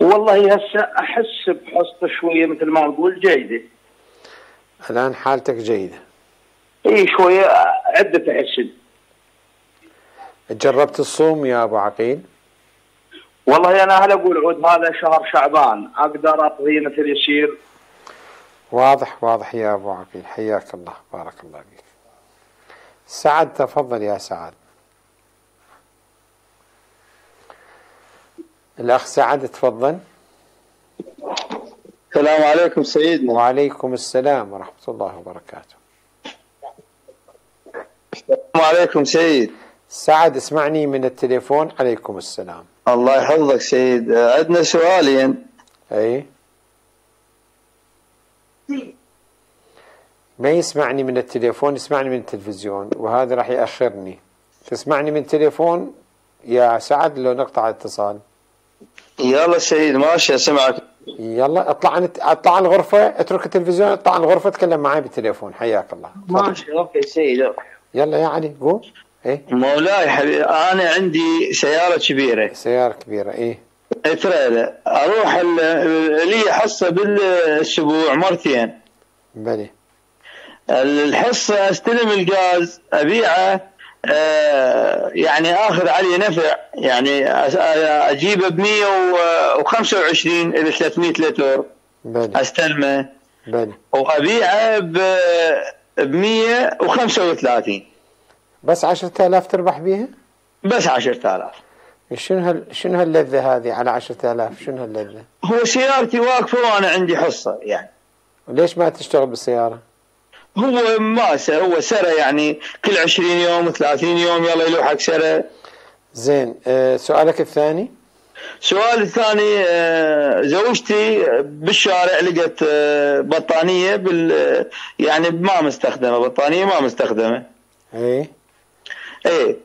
والله هسه احس بحصه شويه مثل ما نقول جيده. الان حالتك جيده. اي شويه عده تحسن. جربت الصوم يا ابو عقيل؟ والله انا هل اقول عود هذا شهر شعبان اقدر اقضي مثل يصير. واضح واضح يا ابو عقيل، حياك الله بارك الله فيك. سعد تفضل يا سعد. الاخ سعد تفضل. السلام عليكم سيدنا. وعليكم السلام ورحمه الله وبركاته. السلام عليكم سيد. سعد اسمعني من التليفون. عليكم السلام. الله يحفظك سيد، عندنا سؤالين. اي ما يسمعني من التليفون، يسمعني من التلفزيون وهذا راح يأخرني. تسمعني من التليفون يا سعد لو نقطع الاتصال؟ يلا سيد ماشي اسمعك. يلا اطلع عن اطلع عن الغرفه، اترك التلفزيون، اطلع عن الغرفه، اتكلم معي بالتليفون. حياك الله. ماشي اوكي سيد. يلا يا علي قول. ايه مولاي حبيبي انا عندي سياره كبيره. سياره كبيره ايه؟ تريلا اروح لي حصه بالاسبوع مرتين. بلي. الحصه استلم الغاز ابيعه يعني اخذ عليه نفع، يعني اجيبه ب 125 الى 300 لتر. بلي. استلمه. بلي. وابيعه ب 135. بس 10,000 تربح بيها؟ بس 10,000. شنو هاللذة هذه على 10,000؟ شنو هاللذة؟ هو سيارتي واقفة وأنا عندي حصة يعني. ليش ما تشتغل بالسيارة؟ هو ما هو سرى يعني كل 20 يوم 30 يوم يلا يلوحك سرى. زين، سؤالك الثاني؟ السؤال الثاني زوجتي بالشارع لقت بطانية يعني ما مستخدمة، بطانية ما مستخدمة. إيه؟ ايه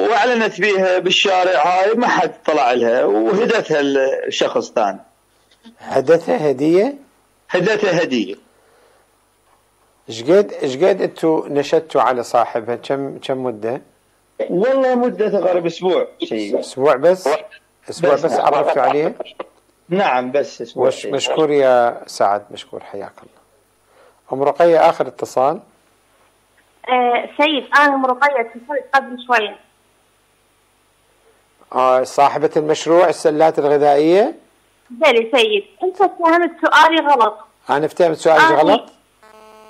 واعلنت بيها بالشارع هاي، ما حد طلع لها وهدتها الشخص ثاني. هدتها هديه؟ هدتها هديه. ايش قد انتوا نشدتوا على صاحبها؟ كم مده؟ والله مدة غرب اسبوع. اسبوع بس؟ اسبوع بس عرفتوا عليه؟ نعم بس اسبوع. مشكور يا سعد، مشكور حياك الله. ام رقيه اخر اتصال. سيد انا ام رقيه اتصلت قبل شويه. صاحبة المشروع السلات الغذائية؟ بلي سيد، انت فهمت سؤالي غلط. انا فهمت سؤالي غلط؟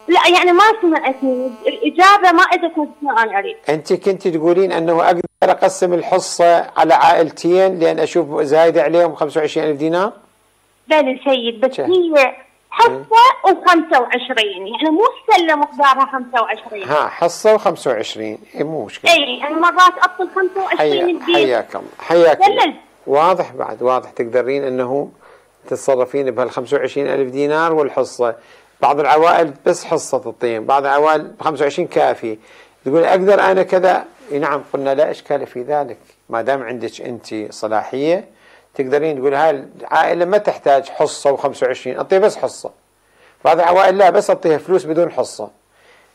لا يعني ما سمعتني، الاجابة ما اجت مثل ما انا اريد. انت كنت تقولين انه اقدر اقسم الحصة على عائلتين لان اشوف زايدة عليهم 25,000 دينار؟ بلي سيد، بس هي حصة و25 يعني مو السلة مقدارها 25. ها حصة و25 اي مو مشكلة. اي انا مرات افصل 25. حياك الله حياك الله. واضح بعد واضح تقدرين انه تتصرفين بهال 25,000 دينار والحصة. بعض العوائل بس حصة تعطيهم، بعض العوائل 25 كافي. تقول اقدر انا كذا، نعم قلنا لا اشكال في ذلك، ما دام عندك انت صلاحية تقدرين تقول هاي العائله ما تحتاج حصه و25 اعطيها بس حصه. بعض العوائل لا بس اعطيها فلوس بدون حصه.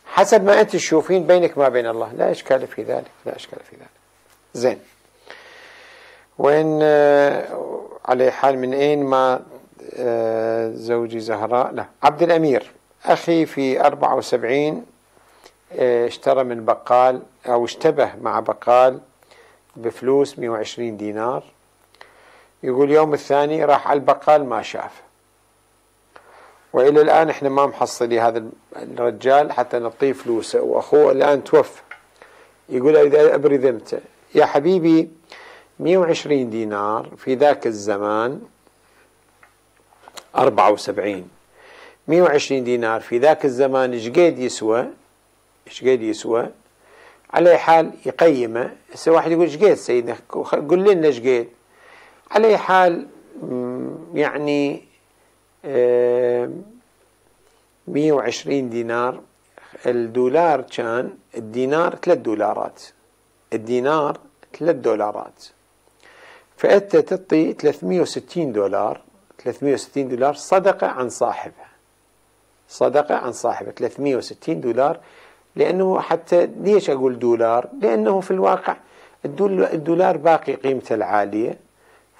حسب ما انت تشوفين بينك ما بين الله، لا اشكال في ذلك، لا اشكال في ذلك. زين. وين على حال من اين ما زوجي زهراء؟ لا عبد الامير اخي في 74 اشترى من بقال او اشتبه مع بقال بفلوس 120 دينار. يقول يوم الثاني راح على البقال ما شاف، والى الان احنا ما محصلين هذا الرجال حتى نعطيه فلوسه، واخوه الان توفى. يقول اذا ابري ذمته. يا حبيبي 120 دينار في ذاك الزمان 74 120 دينار في ذاك الزمان ايش قد يسوى؟ ايش قد يسوى؟ على حال يقيمه. هسه واحد يقول ايش قد سيدنا؟ قول لنا ايش قد؟ على أي حال يعني 120 دينار الدولار كان، الدينار 3 دولارات، الدينار 3 دولارات، فأنت تعطي 360 دولار، 360 دولار صدقة عن صاحبها. صدقة عن صاحبه 360 دولار. لأنه حتى ليش أقول دولار؟ لأنه في الواقع الدولار باقي قيمته العالية،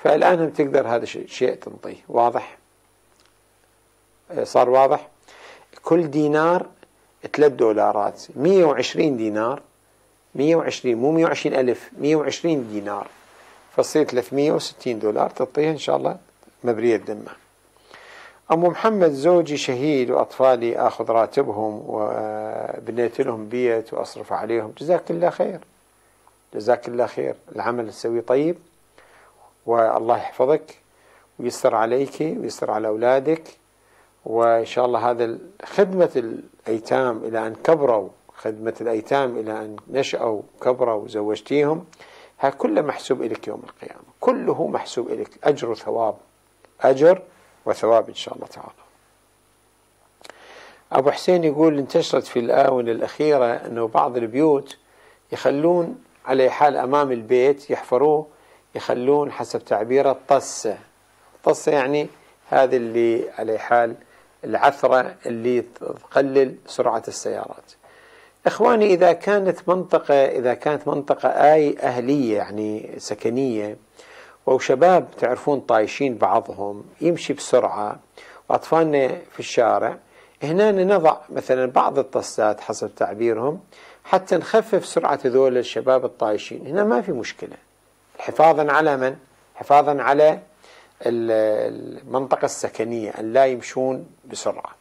فالآن هم تقدر هذا الشيء تنطيه. واضح؟ صار واضح؟ كل دينار 3 دولارات، 120 دينار، 120 مو 120 ألف، 120 دينار، فصير 360 دولار تعطيها إن شاء الله مبرية الذمة. أم محمد زوجي شهيد وأطفالي آخذ راتبهم وبنيت لهم بيت وأصرف عليهم. جزاك الله خير، جزاك الله خير، العمل اللي تسويه طيب، والله يحفظك ويسر عليك ويسر على أولادك. وإن شاء الله هذا خدمة الأيتام إلى أن كبروا، خدمة الأيتام إلى أن نشأوا كبروا وزوجتيهم، ها كله محسوب إليك يوم القيامة، كله محسوب إليك، أجر وثواب، أجر وثواب إن شاء الله تعالى. أبو حسين يقول انتشرت في الآونة الأخيرة أنه بعض البيوت يخلون على حال أمام البيت يحفروه، يخلون حسب تعبيره طسة. طسة يعني هذه اللي على حال العثرة اللي تقلل سرعة السيارات. إخواني، إذا كانت منطقة آي أهلية يعني سكنية، وشباب تعرفون طايشين بعضهم يمشي بسرعة وأطفالنا في الشارع، هنا نضع مثلا بعض الطسات حسب تعبيرهم حتى نخفف سرعة ذول الشباب الطايشين. هنا ما في مشكلة، حفاظا على من؟ حفاظا على المنطقة السكنية أن لا يمشون بسرعة.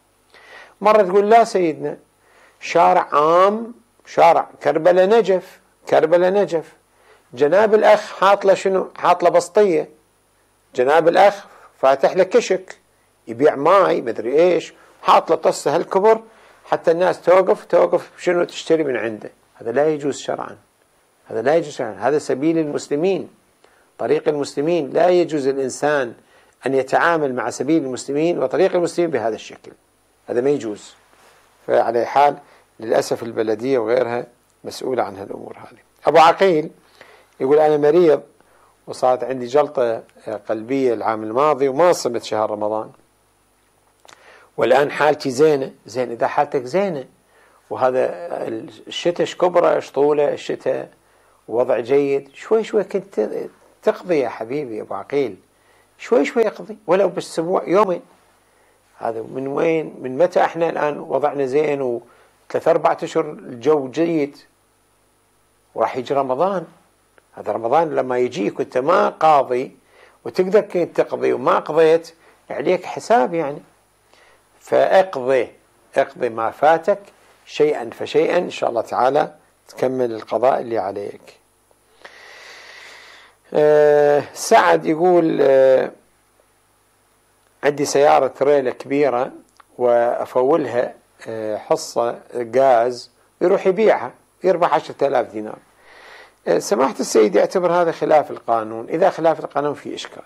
مرة تقول لا سيدنا، شارع عام، شارع كربلاء نجف، كربلاء نجف، جناب الأخ حاط له شنو؟ حاط له بسطية، جناب الأخ فاتح له كشك يبيع ماي مدري إيش، حاط له طسة هالكبر حتى الناس توقف شنو تشتري من عنده. هذا لا يجوز شرعا، هذا لا يجوز شرعا، هذا سبيل المسلمين، طريق المسلمين، لا يجوز الإنسان أن يتعامل مع سبيل المسلمين وطريق المسلمين بهذا الشكل، هذا ما يجوز. فعلى حال للأسف البلدية وغيرها مسؤولة عن هالأمور هذه. أبو عقيل يقول أنا مريض وصارت عندي جلطة قلبية العام الماضي وما صمت شهر رمضان، والآن حالتي زينة. زين إذا حالتك زينة، وهذا الشتاء إيش كبره، إيش طوله الشتاء، وضع جيد، شوي شوي كنت تقضي يا حبيبي أبو عقيل، شوي شوي يقضي ولو بالأسبوع يومين. هذا من وين؟ من متى احنا الآن وضعنا زين وثلاث أربعة أشهر الجو جيد وراح يجي رمضان. هذا رمضان لما يجيك وانت ما قاضي وتقدر كنت تقضي وما قضيت عليك حساب يعني، فاقضي، اقضي ما فاتك شيئا فشيئا إن شاء الله تعالى تكمل القضاء اللي عليك. سعد يقول عندي سيارة تريلة كبيرة وأفولها حصة غاز يروح يبيعها يربح 10,000 دينار. سماحة السيد يعتبر هذا خلاف القانون؟ إذا خلاف القانون في إشكال،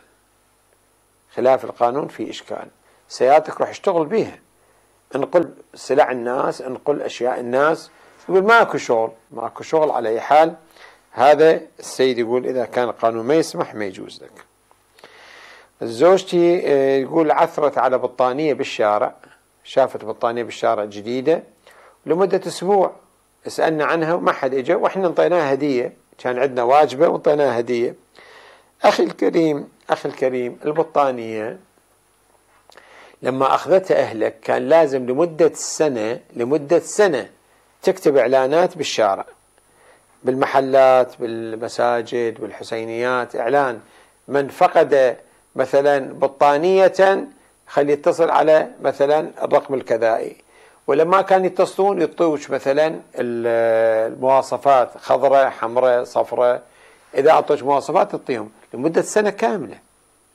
خلاف القانون في إشكال. سيارتك روح اشتغل بيها، انقل سلع الناس، انقل أشياء الناس، يقول ما أكو شغل، ما أكو شغل. على أي حال هذا السيد يقول إذا كان القانون ما يسمح ما يجوز لك. زوجتي يقول عثرت على بطانية بالشارع، شافت بطانية بالشارع جديدة لمدة أسبوع، سألنا عنها وما حد إجا، وإحنا انطيناها هدية، كان عندنا واجبة وانطيناها هدية. أخي الكريم، أخي الكريم، البطانية لما أخذتها أهلك كان لازم لمدة سنة، لمدة سنة تكتب إعلانات بالشارع، بالمحلات، بالمساجد، بالحسينيات، إعلان من فقد مثلا بطانية خلي يتصل على مثلا الرقم الكذائي. ولما كان يتصلون يعطوك مثلا المواصفات، خضراء، حمراء، صفراء، إذا أعطوك مواصفات تعطيهم لمدة سنة كاملة،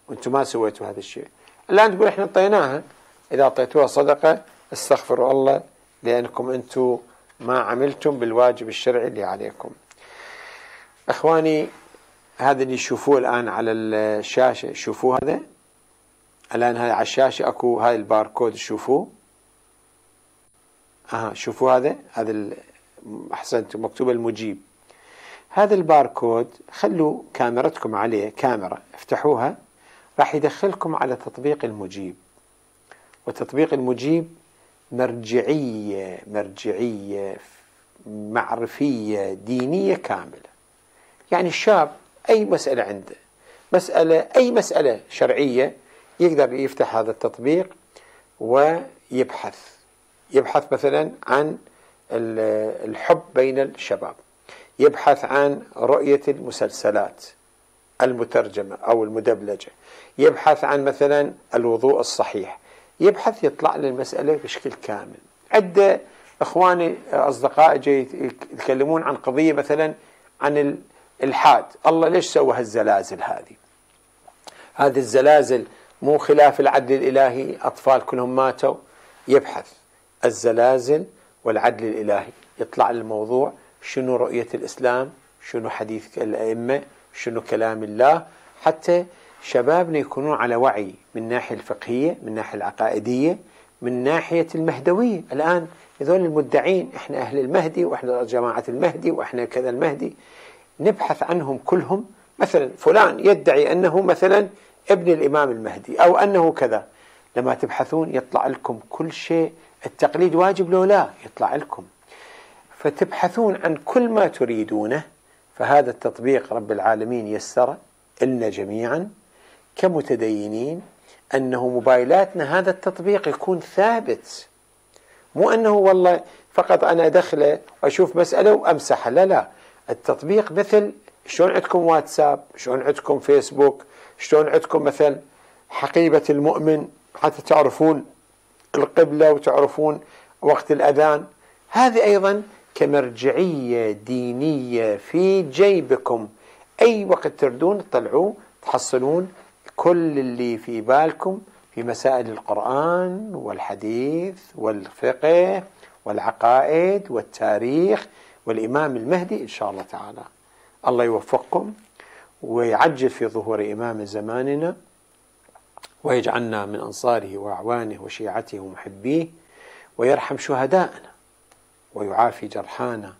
وأنتم ما سويتوا هذا الشيء. الآن تقول إحنا أعطيناها، إذا أعطيتوها صدقة استغفروا الله لأنكم أنتم ما عملتم بالواجب الشرعي اللي عليكم. إخواني، هذا اللي يشوفوه الآن على الشاشة، شوفوه هذا الآن، هاي على الشاشة أكو هاي الباركود، شوفوه، شوفوا هذا، هذا أحسنتم مكتوب المجيب. هذا الباركود خلوا كاميرتكم عليه، كاميرا افتحوها راح يدخلكم على تطبيق المجيب، وتطبيق المجيب مرجعية معرفية دينية كاملة. يعني الشاب أي مسألة عنده، أي مسألة شرعية، يقدر يفتح هذا التطبيق ويبحث، مثلا عن الحب بين الشباب، يبحث عن رؤية المسلسلات المترجمة أو المدبلجة، يبحث عن مثلا الوضوء الصحيح، يبحث، يطلع للمسألة بشكل كامل. عدة إخواني أصدقاء جاي يتكلمون عن قضية مثلا عن الإلحاد، الله ليش سوى هالزلازل هذه؟ هذه الزلازل مو خلاف العدل الإلهي، أطفال كلهم ماتوا. يبحث الزلازل والعدل الإلهي، يطلع للموضوع شنو رؤية الإسلام، شنو حديث الأئمة، شنو كلام الله، حتى شبابنا يكونون على وعي من الناحية الفقهية، من الناحية العقائدية، من ناحية المهدوية. الآن هذول المدعين إحنا أهل المهدي وإحنا جماعة المهدي وإحنا كذا المهدي، نبحث عنهم كلهم. مثلا فلان يدعي أنه مثلا ابن الإمام المهدي أو أنه كذا، لما تبحثون يطلع لكم كل شيء. التقليد واجب لو لا يطلع لكم، فتبحثون عن كل ما تريدونه. فهذا التطبيق رب العالمين يسر لنا جميعا كمتدينين، أنه موبايلاتنا هذا التطبيق يكون ثابت، مو أنه والله فقط أنا أدخله وأشوف مسألة وأمسحها، لا لا. التطبيق مثل شلون عندكم واتساب، شلون عندكم فيسبوك، شلون عندكم مثل حقيبة المؤمن حتى تعرفون القبلة وتعرفون وقت الأذان، هذه أيضا كمرجعية دينية في جيبكم، أي وقت تردون تطلعوا تحصلون كل اللي في بالكم في مسائل القرآن والحديث والفقه والعقائد والتاريخ والإمام المهدي إن شاء الله تعالى. الله يوفقكم ويعجل في ظهور إمام زماننا، ويجعلنا من أنصاره وأعوانه وشيعته ومحبيه، ويرحم شهداءنا ويعافي جرحانا.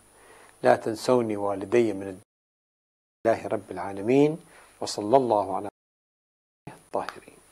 لا تنسوني والدي من الله رب العالمين، وصلى الله على الطاهرين.